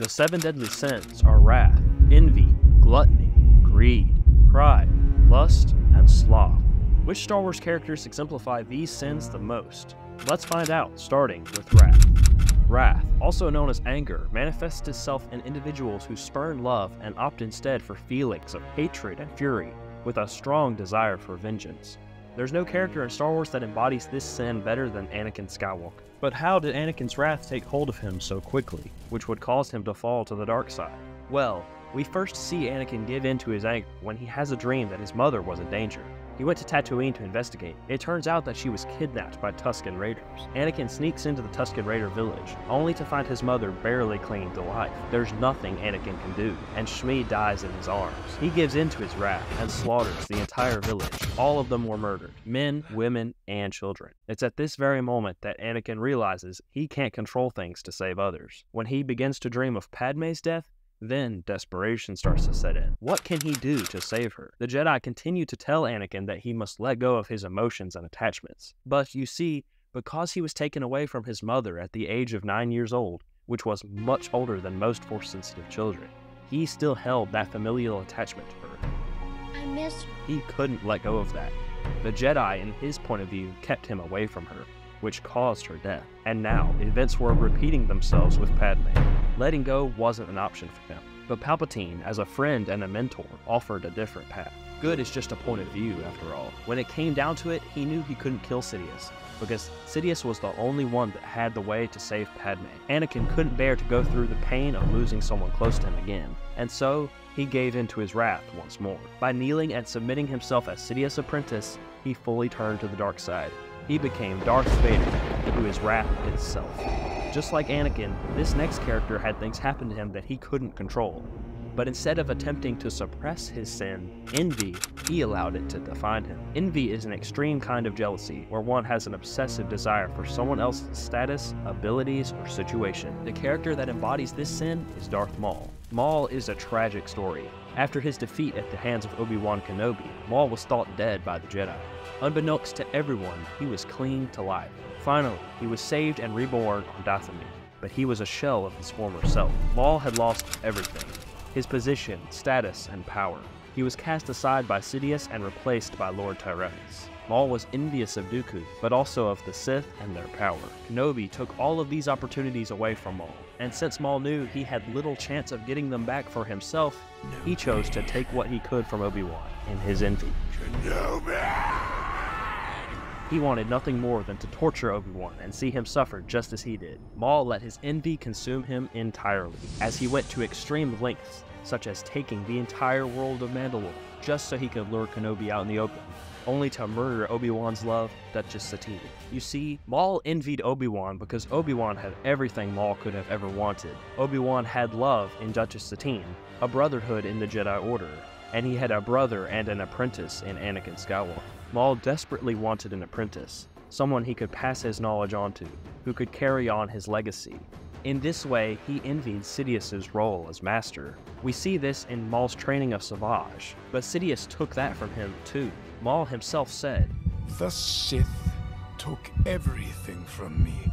The seven deadly sins are wrath, envy, gluttony, greed, pride, lust, and sloth. Which Star Wars characters exemplify these sins the most? Let's find out, starting with wrath. Wrath, also known as anger, manifests itself in individuals who spurn love and opt instead for feelings of hatred and fury, with a strong desire for vengeance. There's no character in Star Wars that embodies this sin better than Anakin Skywalker. But how did Anakin's wrath take hold of him so quickly, which would cause him to fall to the dark side? Well, we first see Anakin give in to his anger when he has a dream that his mother was in danger. He went to Tatooine to investigate. It turns out that she was kidnapped by Tusken Raiders. Anakin sneaks into the Tusken Raider village, only to find his mother barely clinging to life. There's nothing Anakin can do, and Shmi dies in his arms. He gives in to his wrath and slaughters the entire village. All of them were murdered, men, women, and children. It's at this very moment that Anakin realizes he can't control things to save others. When he begins to dream of Padme's death, then desperation starts to set in. What can he do to save her? The Jedi continue to tell Anakin that he must let go of his emotions and attachments. But you see, because he was taken away from his mother at the age of 9 years old, which was much older than most Force-sensitive children, he still held that familial attachment to her. I miss her. He couldn't let go of that. The Jedi, in his point of view, kept him away from her, which caused her death. And now, events were repeating themselves with Padme. Letting go wasn't an option for him, but Palpatine, as a friend and a mentor, offered a different path. Good is just a point of view, after all. When it came down to it, he knew he couldn't kill Sidious, because Sidious was the only one that had the way to save Padme. Anakin couldn't bear to go through the pain of losing someone close to him again, and so he gave in to his wrath once more. By kneeling and submitting himself as Sidious' apprentice, he fully turned to the dark side. He became Darth Vader, who is wrath itself. Just like Anakin, this next character had things happen to him that he couldn't control. But instead of attempting to suppress his sin, envy, he allowed it to define him. Envy is an extreme kind of jealousy, where one has an obsessive desire for someone else's status, abilities, or situation. The character that embodies this sin is Darth Maul. Maul is a tragic story. After his defeat at the hands of Obi-Wan Kenobi, Maul was thought dead by the Jedi. Unbeknownst to everyone, he was clinging to life. Finally, he was saved and reborn on Dathomir, but he was a shell of his former self. Maul had lost everything: his position, status, and power. He was cast aside by Sidious and replaced by Lord Tyranus. Maul was envious of Dooku, but also of the Sith and their power. Kenobi took all of these opportunities away from Maul, and since Maul knew he had little chance of getting them back for himself, he chose to take what he could from Obi-Wan in his envy. Kenobi! He wanted nothing more than to torture Obi-Wan and see him suffer just as he did. Maul let his envy consume him entirely, as he went to extreme lengths, such as taking the entire world of Mandalore just so he could lure Kenobi out in the open, only to murder Obi-Wan's love, Duchess Satine. You see, Maul envied Obi-Wan because Obi-Wan had everything Maul could have ever wanted. Obi-Wan had love in Duchess Satine, a brotherhood in the Jedi Order, and he had a brother and an apprentice in Anakin Skywalker. Maul desperately wanted an apprentice, someone he could pass his knowledge on to, who could carry on his legacy. In this way, he envied Sidious's role as master. We see this in Maul's training of Savage, but Sidious took that from him too. Maul himself said, "The Sith took everything from me,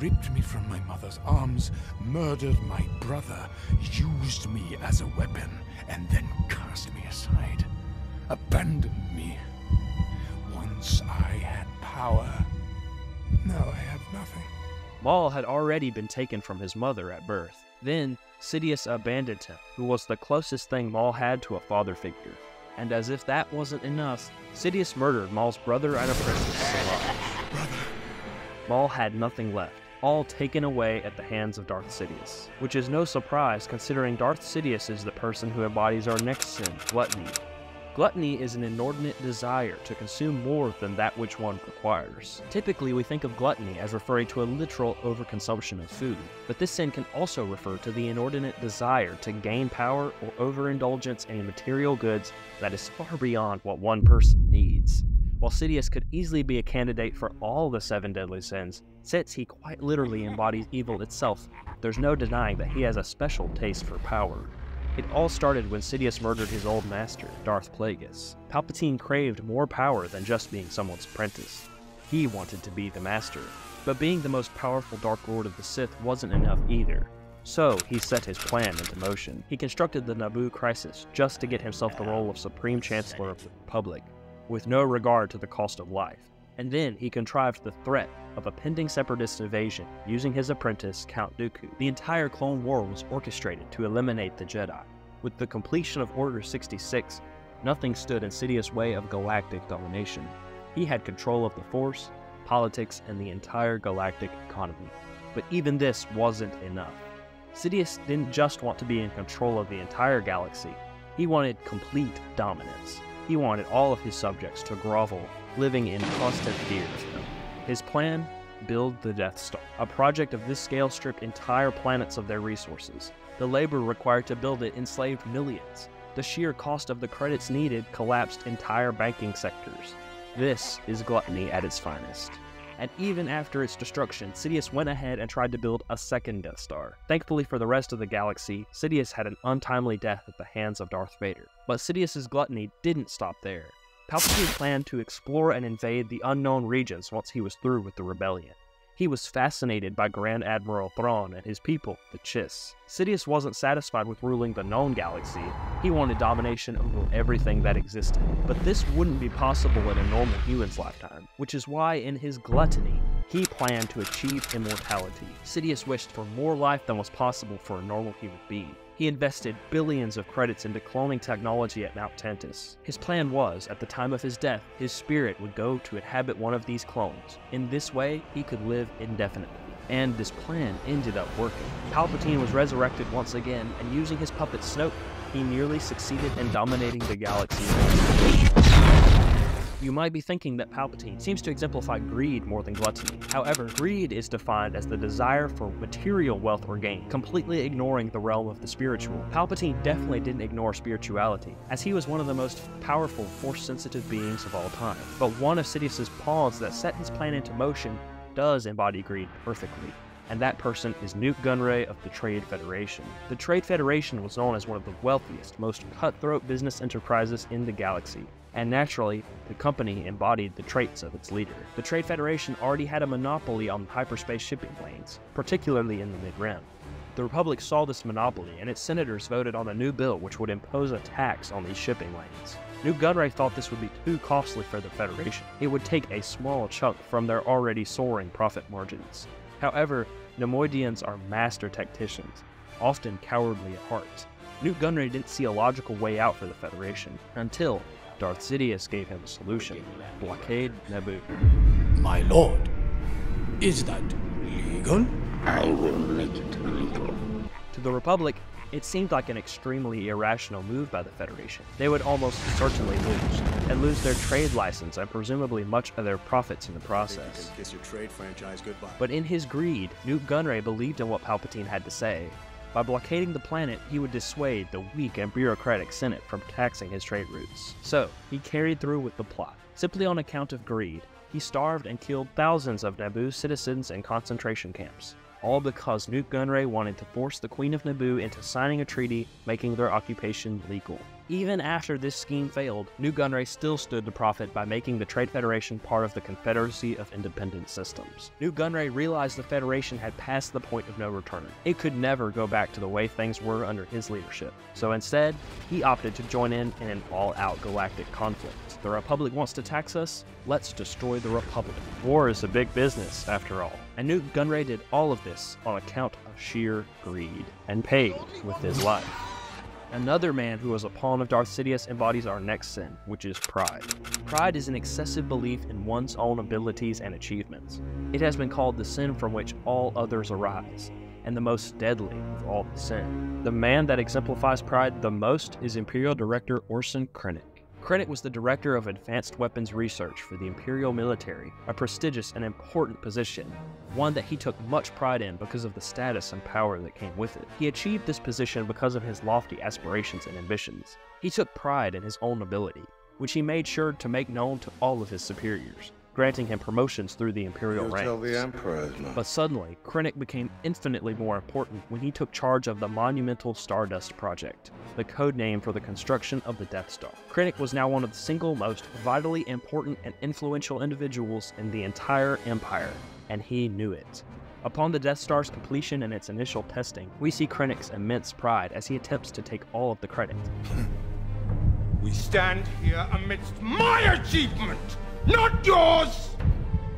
ripped me from my mother's arms, murdered my brother, used me as a weapon, and then cast me aside, abandoned me. I had power. Now I have nothing." Maul had already been taken from his mother at birth. Then, Sidious abandoned him, who was the closest thing Maul had to a father figure. And as if that wasn't enough, Sidious murdered Maul's brother and apprentice. Maul had nothing left, all taken away at the hands of Darth Sidious. Which is no surprise, considering Darth Sidious is the person who embodies our next sin, gluttony. Gluttony is an inordinate desire to consume more than that which one requires. Typically, we think of gluttony as referring to a literal overconsumption of food, but this sin can also refer to the inordinate desire to gain power or overindulgence in material goods that is far beyond what one person needs. While Sidious could easily be a candidate for all the seven deadly sins, since he quite literally embodies evil itself, there's no denying that he has a special taste for power. It all started when Sidious murdered his old master, Darth Plagueis. Palpatine craved more power than just being someone's apprentice. He wanted to be the master. But being the most powerful Dark Lord of the Sith wasn't enough either. So, he set his plan into motion. He constructed the Naboo crisis just to get himself the role of Supreme Chancellor of the Republic, with no regard to the cost of life. And then he contrived the threat of a pending separatist invasion using his apprentice, Count Dooku. The entire Clone War was orchestrated to eliminate the Jedi. With the completion of Order 66, nothing stood in Sidious's way of galactic domination. He had control of the Force, politics, and the entire galactic economy. But even this wasn't enough. Sidious didn't just want to be in control of the entire galaxy, he wanted complete dominance. He wanted all of his subjects to grovel, living in constant fear of him. His plan? Build the Death Star. A project of this scale stripped entire planets of their resources. The labor required to build it enslaved millions. The sheer cost of the credits needed collapsed entire banking sectors. This is gluttony at its finest. And even after its destruction, Sidious went ahead and tried to build a second Death Star. Thankfully for the rest of the galaxy, Sidious had an untimely death at the hands of Darth Vader. But Sidious's gluttony didn't stop there. Palpatine planned to explore and invade the unknown regions once he was through with the rebellion. He was fascinated by Grand Admiral Thrawn and his people, the Chiss. Sidious wasn't satisfied with ruling the known galaxy. He wanted domination over everything that existed. But this wouldn't be possible in a normal human's lifetime, which is why in his gluttony, he planned to achieve immortality. Sidious wished for more life than was possible for a normal human being. He invested billions of credits into cloning technology at Mount Tantiss. His plan was, at the time of his death, his spirit would go to inhabit one of these clones. In this way, he could live indefinitely. And this plan ended up working. Palpatine was resurrected once again, and using his puppet Snoke, he nearly succeeded in dominating the galaxy. You might be thinking that Palpatine seems to exemplify greed more than gluttony. However, greed is defined as the desire for material wealth or gain, completely ignoring the realm of the spiritual. Palpatine definitely didn't ignore spirituality, as he was one of the most powerful Force-sensitive beings of all time. But one of Sidious's pawns that set his plan into motion does embody greed perfectly. And that person is Nute Gunray of the Trade Federation. The Trade Federation was known as one of the wealthiest, most cutthroat business enterprises in the galaxy, and naturally, the company embodied the traits of its leader. The Trade Federation already had a monopoly on hyperspace shipping lanes, particularly in the Mid-Rim. The Republic saw this monopoly, and its senators voted on a new bill which would impose a tax on these shipping lanes. Nute Gunray thought this would be too costly for the Federation. It would take a small chunk from their already soaring profit margins. However, Neimoidians are master tacticians, often cowardly at heart. Nute Gunray didn't see a logical way out for the Federation, until Darth Sidious gave him a solution. Blockade Naboo. My lord, is that legal? I will make it legal. To the Republic, it seemed like an extremely irrational move by the Federation. They would almost certainly lose, and lose their trade license and presumably much of their profits in the process. Your trade franchise goodbye. But in his greed, Nute Gunray believed in what Palpatine had to say. By blockading the planet, he would dissuade the weak and bureaucratic Senate from taxing his trade routes. So, he carried through with the plot. Simply on account of greed, he starved and killed thousands of Naboo citizens in concentration camps. All because Nute Gunray wanted to force the Queen of Naboo into signing a treaty making their occupation legal. Even after this scheme failed, Nute Gunray still stood to profit by making the Trade Federation part of the Confederacy of Independent Systems. Nute Gunray realized the Federation had passed the point of no return. It could never go back to the way things were under his leadership. So instead, he opted to join in an all-out galactic conflict. The Republic wants to tax us? Let's destroy the Republic. War is a big business, after all. And Nute Gunray did all of this on account of sheer greed, and paid with his life. Another man who was a pawn of Darth Sidious embodies our next sin, which is pride. Pride is an excessive belief in one's own abilities and achievements. It has been called the sin from which all others arise, and the most deadly of all the sin. The man that exemplifies pride the most is Imperial Director Orson Krennic. Krennic was the director of advanced weapons research for the Imperial military, a prestigious and important position, one that he took much pride in because of the status and power that came with it. He achieved this position because of his lofty aspirations and ambitions. He took pride in his own ability, which he made sure to make known to all of his superiors, granting him promotions through the Imperial ranks. Tell the Emperor, no. But suddenly, Krennic became infinitely more important when he took charge of the monumental Stardust Project, the codename for the construction of the Death Star. Krennic was now one of the single most vitally important and influential individuals in the entire Empire, and he knew it. Upon the Death Star's completion and its initial testing, we see Krennic's immense pride as he attempts to take all of the credit. We stand here amidst my achievement, not yours!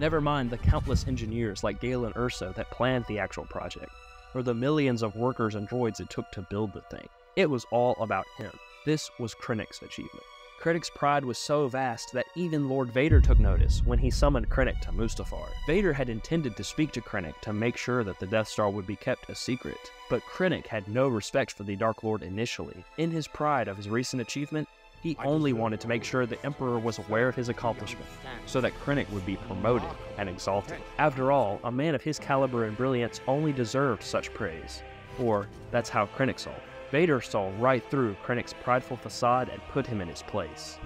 Never mind the countless engineers like Galen Erso that planned the actual project, or the millions of workers and droids it took to build the thing. It was all about him. This was Krennic's achievement. Krennic's pride was so vast that even Lord Vader took notice when he summoned Krennic to Mustafar. Vader had intended to speak to Krennic to make sure that the Death Star would be kept a secret, but Krennic had no respect for the Dark Lord initially. In his pride of his recent achievement, he only wanted to make sure the Emperor was aware of his accomplishment, so that Krennic would be promoted and exalted. After all, a man of his caliber and brilliance only deserved such praise, or that's how Krennic saw it. Vader saw right through Krennic's prideful facade and put him in his place.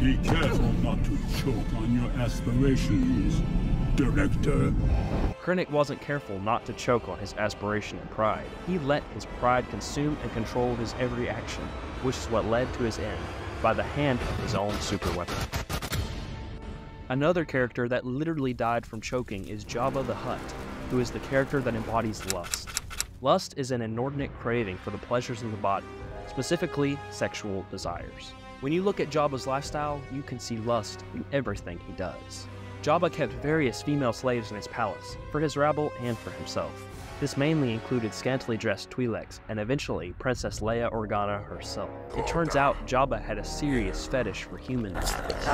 Be careful not to choke on your aspirations, Director. Krennic wasn't careful not to choke on his aspiration and pride. He let his pride consume and control his every action, which is what led to his end, by the hand of his own superweapon. Another character that literally died from choking is Jabba the Hutt, who is the character that embodies lust. Lust is an inordinate craving for the pleasures of the body, specifically sexual desires. When you look at Jabba's lifestyle, you can see lust in everything he does. Jabba kept various female slaves in his palace, for his rabble and for himself. This mainly included scantily dressed Twi'leks and eventually Princess Leia Organa herself. It turns out Jabba had a serious fetish for human slaves.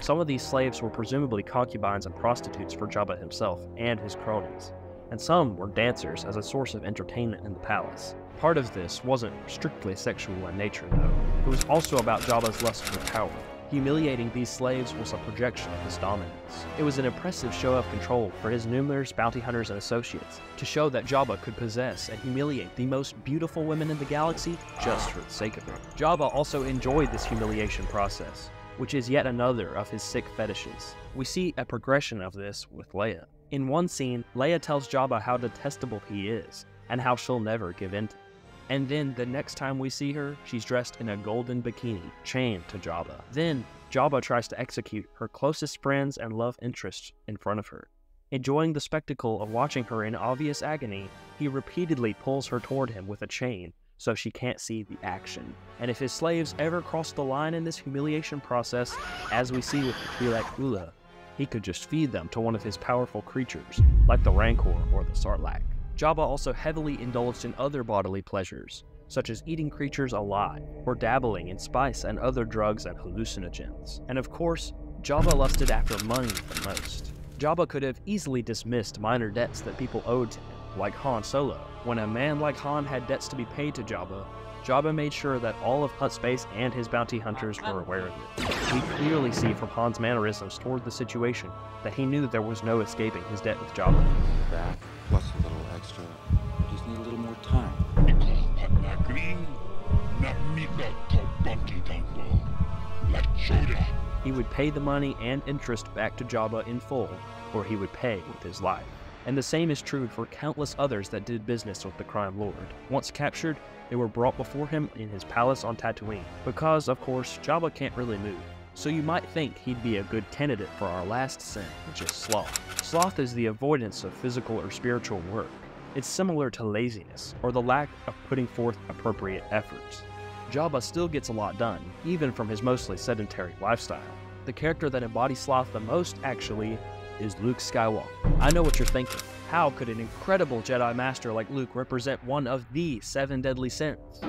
Some of these slaves were presumably concubines and prostitutes for Jabba himself and his cronies, and some were dancers as a source of entertainment in the palace. Part of this wasn't strictly sexual in nature, though. It was also about Jabba's lust for power. Humiliating these slaves was a projection of his dominance. It was an impressive show of control for his numerous bounty hunters and associates, to show that Jabba could possess and humiliate the most beautiful women in the galaxy just for the sake of it. Jabba also enjoyed this humiliation process, which is yet another of his sick fetishes. We see a progression of this with Leia. In one scene, Leia tells Jabba how detestable he is, and how she'll never give in to him. And then the next time we see her, she's dressed in a golden bikini, chained to Jabba. Then, Jabba tries to execute her closest friends and love interests in front of her. Enjoying the spectacle of watching her in obvious agony, he repeatedly pulls her toward him with a chain, so she can't see the action. And if his slaves ever cross the line in this humiliation process, as we see with the Twi'lek Ula, he could just feed them to one of his powerful creatures, like the Rancor or the Sarlacc. Jabba also heavily indulged in other bodily pleasures, such as eating creatures alive, or dabbling in spice and other drugs and hallucinogens. And of course, Jabba lusted after money the most. Jabba could have easily dismissed minor debts that people owed to him, like Han Solo. When a man like Han had debts to be paid to Jabba, Jabba made sure that all of Hutt Space and his bounty hunters were aware of it. We clearly see from Han's mannerisms toward the situation that he knew there was no escaping his debt with Jabba. That plus a little extra. I just need a little more time. He would pay the money and interest back to Jabba in full, or he would pay with his life. And the same is true for countless others that did business with the crime lord. Once captured, they were brought before him in his palace on Tatooine, because, of course, Jabba can't really move. So you might think he'd be a good candidate for our last sin, which is sloth. Sloth is the avoidance of physical or spiritual work. It's similar to laziness, or the lack of putting forth appropriate efforts. Jabba still gets a lot done, even from his mostly sedentary lifestyle. The character that embodies sloth the most, actually, is Luke Skywalker. I know what you're thinking. How could an incredible Jedi Master like Luke represent one of the 7 deadly sins?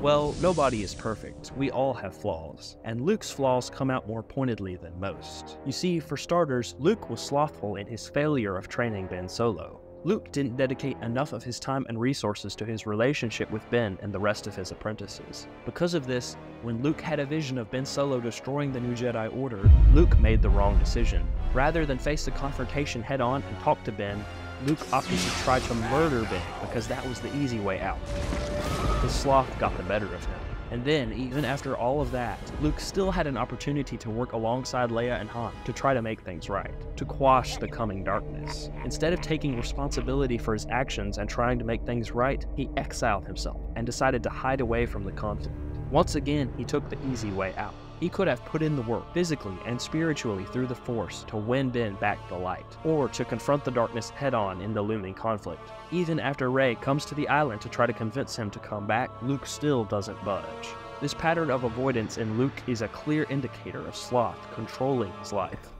Well, nobody is perfect. We all have flaws, and Luke's flaws come out more pointedly than most. You see, for starters, Luke was slothful in his failure of training Ben Solo. Luke didn't dedicate enough of his time and resources to his relationship with Ben and the rest of his apprentices. Because of this, when Luke had a vision of Ben Solo destroying the new Jedi Order, Luke made the wrong decision. Rather than face the confrontation head-on and talk to Ben, Luke opted to try to murder Ben because that was the easy way out. His sloth got the better of him. And then, even after all of that, Luke still had an opportunity to work alongside Leia and Han to try to make things right, to quash the coming darkness. Instead of taking responsibility for his actions and trying to make things right, he exiled himself and decided to hide away from the conflict. Once again, he took the easy way out. He could have put in the work physically and spiritually through the Force to win Ben back to light, or to confront the darkness head-on in the looming conflict. Even after Rey comes to the island to try to convince him to come back, Luke still doesn't budge. This pattern of avoidance in Luke is a clear indicator of sloth controlling his life.